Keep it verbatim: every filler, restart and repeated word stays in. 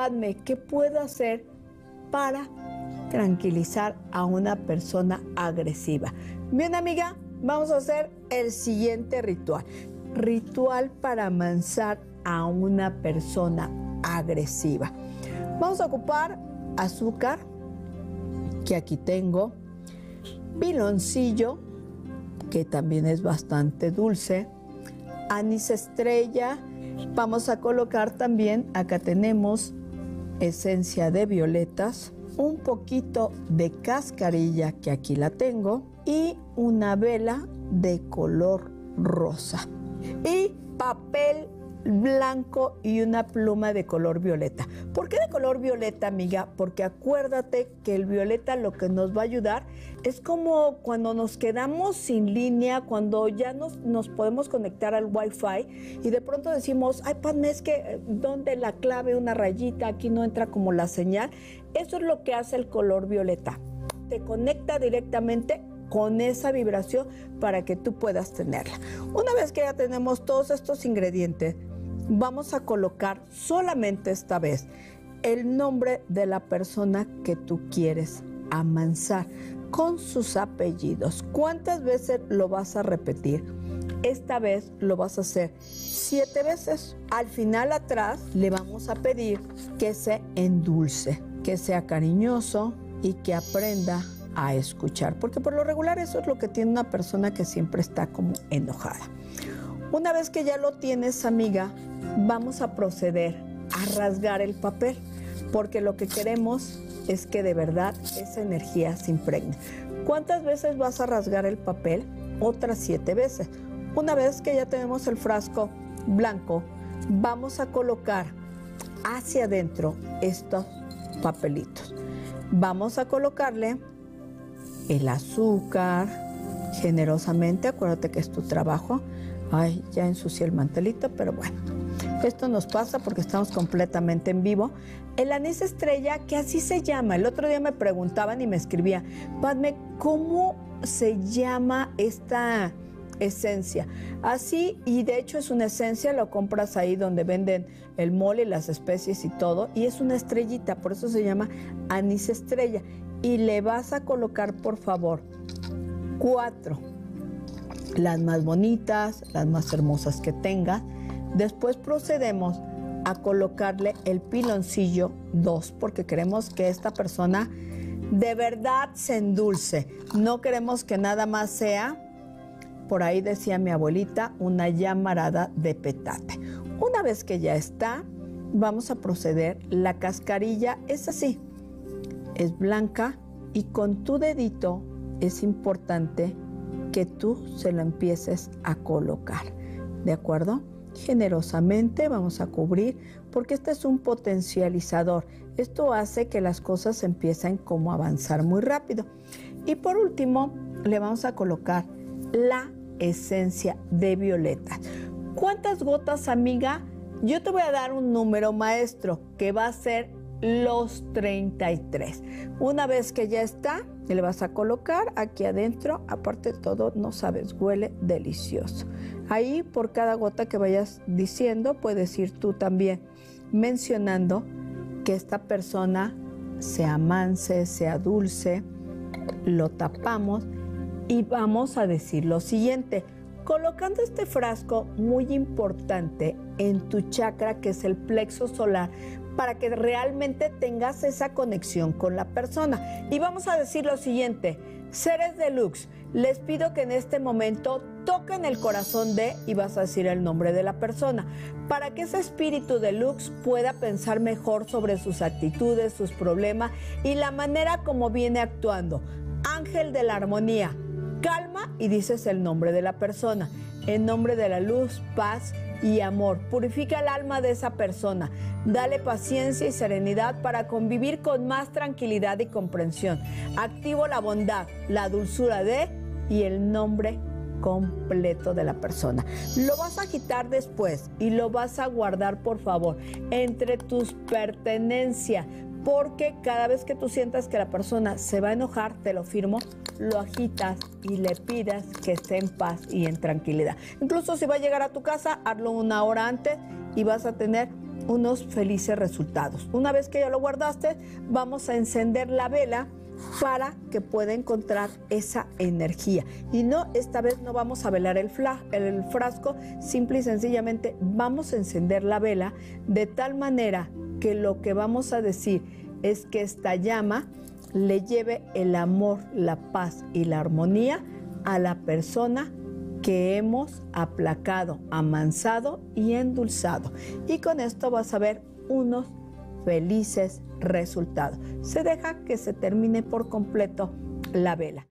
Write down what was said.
Padme, ¿qué puedo hacer para tranquilizar a una persona agresiva? Bien, amiga, vamos a hacer el siguiente ritual. Ritual para amansar a una persona agresiva. Vamos a ocupar azúcar, que aquí tengo, piloncillo, que también es bastante dulce, anís estrella. Vamos a colocar también, acá tenemos esencia de violetas, un poquito de cascarilla, que aquí la tengo, y una vela de color rosa y papel blanco y una pluma de color violeta. ¿Por qué de color violeta, amiga? Porque acuérdate que el violeta lo que nos va a ayudar es como cuando nos quedamos sin línea, cuando ya nos, nos podemos conectar al wifi y de pronto decimos, ay, Padme, es que donde la clave, una rayita, aquí no entra como la señal. Eso es lo que hace el color violeta. Te conecta directamente con esa vibración para que tú puedas tenerla. Una vez que ya tenemos todos estos ingredientes, vamos a colocar solamente esta vez el nombre de la persona que tú quieres amansar con sus apellidos. ¿Cuántas veces lo vas a repetir? Esta vez lo vas a hacer siete veces. Al final atrás le vamos a pedir que se endulce, que sea cariñoso y que aprenda a escuchar, porque por lo regular eso es lo que tiene una persona que siempre está como enojada. Una vez que ya lo tienes, amiga, vamos a proceder a rasgar el papel, porque lo que queremos es que de verdad esa energía se impregne. ¿Cuántas veces vas a rasgar el papel? Otras siete veces. Una vez que ya tenemos el frasco blanco, vamos a colocar hacia adentro estos papelitos. Vamos a colocarle el azúcar, generosamente, acuérdate que es tu trabajo. Ay, ya ensucié el mantelito, pero bueno, esto nos pasa porque estamos completamente en vivo. El anís estrella, que así se llama. El otro día me preguntaban y me escribía, Padme, ¿cómo se llama esta esencia? Así, y de hecho es una esencia, lo compras ahí donde venden el mole, las especies y todo, y es una estrellita, por eso se llama anís estrella. Y le vas a colocar, por favor, cuatro, las más bonitas, las más hermosas que tengas. Después procedemos a colocarle el piloncillo dos, porque queremos que esta persona de verdad se endulce. No queremos que nada más sea, por ahí decía mi abuelita, una llamarada de petate. Una vez que ya está, vamos a proceder. La cascarilla es así. Es blanca y con tu dedito es importante que tú se la empieces a colocar, ¿de acuerdo? Generosamente vamos a cubrir porque este es un potencializador. Esto hace que las cosas empiecen como a avanzar muy rápido. Y por último le vamos a colocar la esencia de violeta. ¿Cuántas gotas, amiga? Yo te voy a dar un número maestro que va a ser los treinta y tres. Una vez que ya está, le vas a colocar aquí adentro. Aparte de todo, no sabes, huele delicioso. Ahí, por cada gota que vayas diciendo, puedes ir tú también mencionando que esta persona sea manse, sea dulce. Lo tapamos y vamos a decir lo siguiente. Colocando este frasco muy importante en tu chakra, que es el plexo solar, para que realmente tengas esa conexión con la persona. Y vamos a decir lo siguiente, seres de luz, les pido que en este momento toquen el corazón de, y vas a decir el nombre de la persona, para que ese espíritu de luz pueda pensar mejor sobre sus actitudes, sus problemas y la manera como viene actuando. Ángel de la armonía, calma, y dices el nombre de la persona. En nombre de la luz, paz y amor, purifica el alma de esa persona, dale paciencia y serenidad para convivir con más tranquilidad y comprensión. Activo la bondad, la dulzura de y el nombre completo de la persona. Lo vas a quitar después y lo vas a guardar, por favor, entre tus pertenencias, porque cada vez que tú sientas que la persona se va a enojar, te lo firmo, lo agitas y le pidas que esté en paz y en tranquilidad. Incluso si va a llegar a tu casa, hazlo una hora antes y vas a tener unos felices resultados. Una vez que ya lo guardaste, vamos a encender la vela para que pueda encontrar esa energía. Y no, esta vez no vamos a velar el, fla, el frasco, simple y sencillamente vamos a encender la vela de tal manera que lo que vamos a decir es que esta llama le lleve el amor, la paz y la armonía a la persona que hemos aplacado, amansado y endulzado. Y con esto vas a ver unos felices resultados. Se deja que se termine por completo la vela.